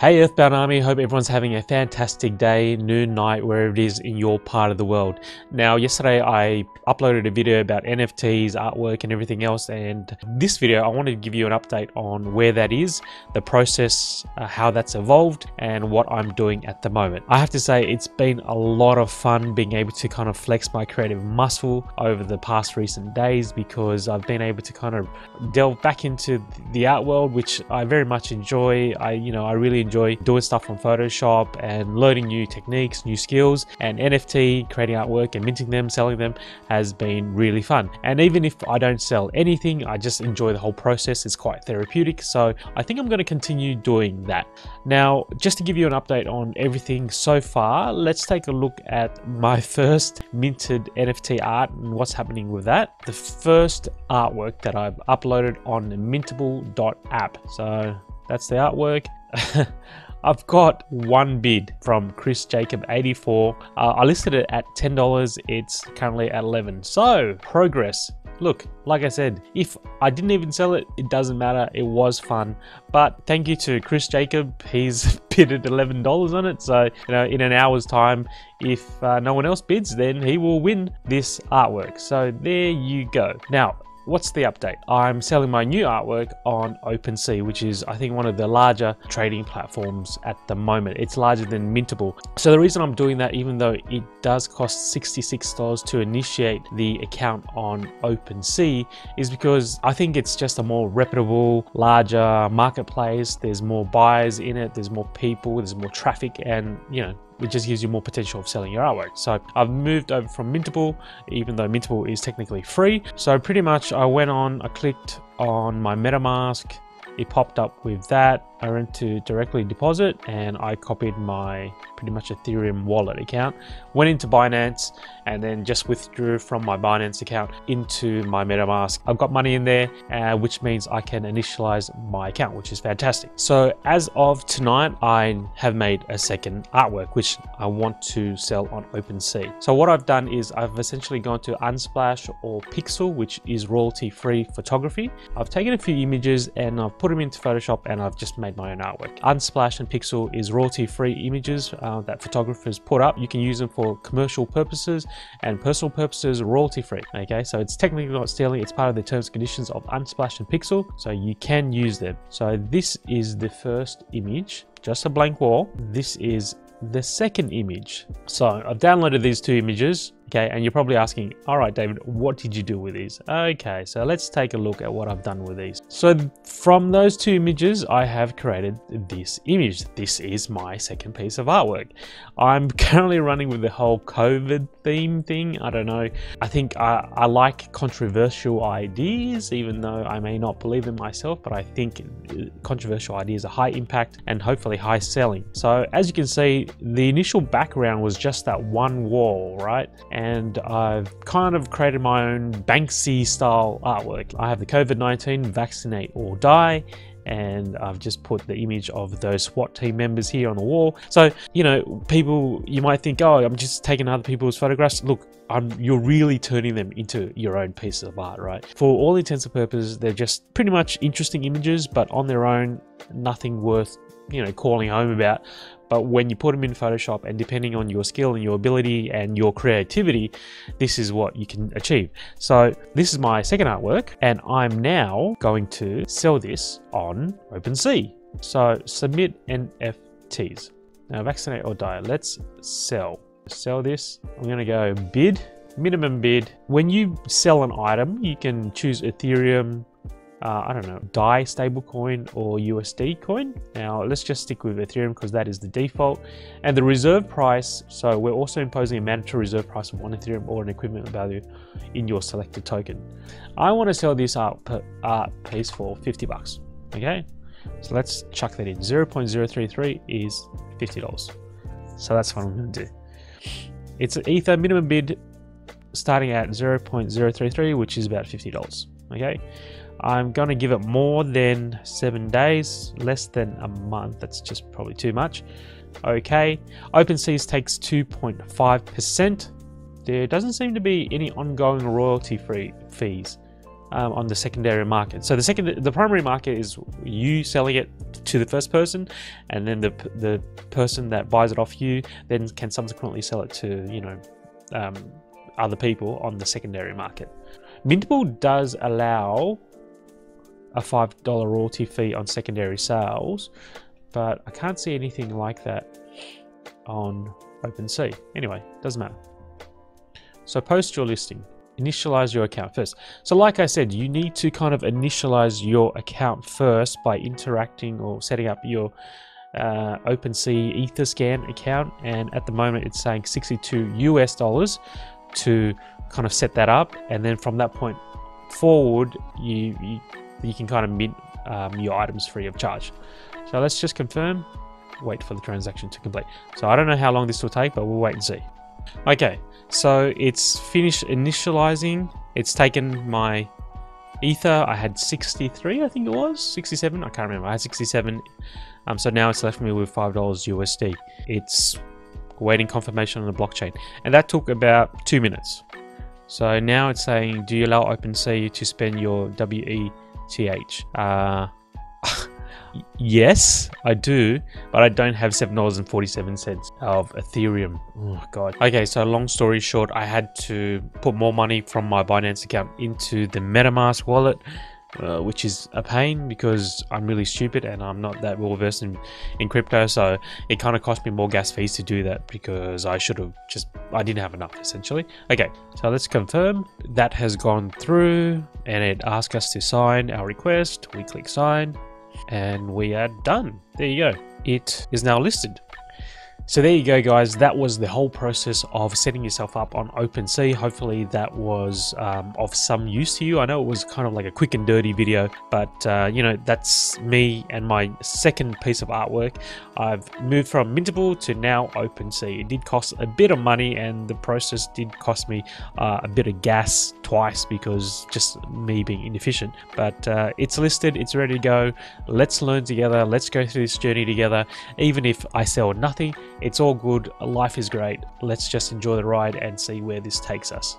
Hey Earthbound Army, hope everyone's having a fantastic day, noon, night, wherever it is in your part of the world. Now, yesterday I uploaded a video about NFTs, artwork and everything else, and this video I wanted to give you an update on where that is, the process, how that's evolved and what I'm doing at the moment. I have to say it's been a lot of fun being able to kind of flex my creative muscle over the past recent days because I've been able to kind of delve back into the art world, which I very much enjoy. I really enjoy doing stuff from Photoshop and learning new techniques, new skills, and NFT, creating artwork and minting them, selling them has been really fun. And even if I don't sell anything, I just enjoy the whole process. It's quite therapeutic. So I think I'm going to continue doing that. Now, just to give you an update on everything so far, let's take a look at my first minted NFT art and what's happening with that. The first artwork that I've uploaded on Mintable.app. So that's the artwork. I've got one bid from Chris Jacob 84. I listed it at $10. It's currently at 11. So progress. Look, like I said, if I didn't even sell it, it doesn't matter. It was fun. But thank you to Chris Jacob. He's bidded $11 on it. So, in an hour's time, if no one else bids, then he will win this artwork. So there you go. Now, what's the update? I'm selling my new artwork on OpenSea, which is, I think, one of the larger trading platforms at the moment. It's larger than Mintable. So the reason I'm doing that, even though it does cost $66 to initiate the account on OpenSea, is because I think it's just a more reputable, larger marketplace. There's more buyers in it. There's more people. There's more traffic, and, it just gives you more potential of selling your artwork. So I've moved over from Mintable, even though Mintable is technically free. So pretty much I went on, I clicked on my MetaMask, it popped up with that. I went to directly deposit and I copied my pretty much Ethereum wallet account, went into Binance and then just withdrew from my Binance account into my MetaMask. I've got money in there, which means I can initialize my account, which is fantastic. So as of tonight, I have made a second artwork, which I want to sell on OpenSea. So what I've done is I've essentially gone to Unsplash or Pixlr, which is royalty-free photography. I've taken a few images and I've put them into Photoshop and I've just made my own artwork. Unsplash and Pixlr is royalty-free images that photographers put up. You can use them for commercial purposes and personal purposes, royalty-free. Okay, so it's technically not stealing. It's part of the terms and conditions of Unsplash and Pixlr, so you can use them. So this is the first image, just a blank wall. This is the second image. So I've downloaded these two images. Okay, and you're probably asking, all right, David, what did you do with these? Okay, so let's take a look at what I've done with these. So from those two images, I have created this image. This is my second piece of artwork. I'm currently running with the whole COVID theme thing. I don't know. I think I like controversial ideas, even though I may not believe in myself, but I think controversial ideas are high impact and hopefully high selling. So as you can see, the initial background was just that one wall, right? And I've kind of created my own Banksy style artwork. I have the COVID-19 vaccinate or die, and I've just put the image of those SWAT team members here on the wall. So, people, you might think, oh, I'm just taking other people's photographs. Look, you're really turning them into your own pieces of art, right? For all intents and purposes, they're just pretty much interesting images, but on their own, nothing worth, calling home about. But when you put them in Photoshop, and depending on your skill and your ability and your creativity, this is what you can achieve. So this is my second artwork, and I'm now going to sell this on OpenSea. So submit NFTs. Now vaccinate or die, let's sell this. I'm gonna go bid, minimum bid. When you sell an item, you can choose Ethereum, I don't know, DAI stablecoin or USD coin. Now let's just stick with Ethereum because that is the default. And the reserve price, so we're also imposing a mandatory reserve price of one Ethereum or an equivalent value in your selected token. I want to sell this art piece for 50 bucks. Okay, so let's chuck that in. 0.033 is $50. So that's what I'm going to do. It's an Ether minimum bid starting at 0.033, which is about $50. Okay. I'm going to give it more than 7 days, less than a month. That's just probably too much. Okay. OpenSea takes 2.5%. There doesn't seem to be any ongoing royalty free fees. on the secondary market. So the primary market is you selling it to the first person, and then the person that buys it off you then can subsequently sell it to, you know, other people on the secondary market. Mintable does allow a $5 royalty fee on secondary sales, but I can't see anything like that on OpenSea. Anyway, doesn't matter. So post your listing, initialize your account first. So like I said, you need to kind of initialize your account first by interacting or setting up your OpenSea Etherscan account. And at the moment it's saying $62 to kind of set that up. And then from that point forward, you can kind of mint your items free of charge. So let's just confirm, wait for the transaction to complete. So I don't know how long this will take, but we'll wait and see. Okay, so it's finished initializing. It's taken my ether. I had 63, I think it was 67, I can't remember. I had 67. So now it's left me with $5 USD. It's waiting confirmation on the blockchain, and that took about 2 minutes. So now it's saying, do you allow OpenSea to spend your WETH? Yes, I do, but I don't have $7.47 of Ethereum. Oh God. Okay, so long story short, I had to put more money from my Binance account into the MetaMask wallet, which is a pain because I'm really stupid and I'm not that well versed in crypto. So it kind of cost me more gas fees to do that because I should have just, I didn't have enough essentially. Okay, so let's confirm that has gone through, and it asked us to sign our request. We click sign, and we are done. There you go, it is now listed. So there you go guys, that was the whole process of setting yourself up on OpenSea. Hopefully that was of some use to you. I know it was kind of like a quick and dirty video, but you know, that's me and my second piece of artwork. I've moved from Mintable to now OpenSea. It did cost a bit of money, and the process did cost me a bit of gas twice because just me being inefficient, but it's listed, it's ready to go. Let's learn together, let's go through this journey together. Even if I sell nothing, it's all good, life is great. Let's just enjoy the ride and see where this takes us.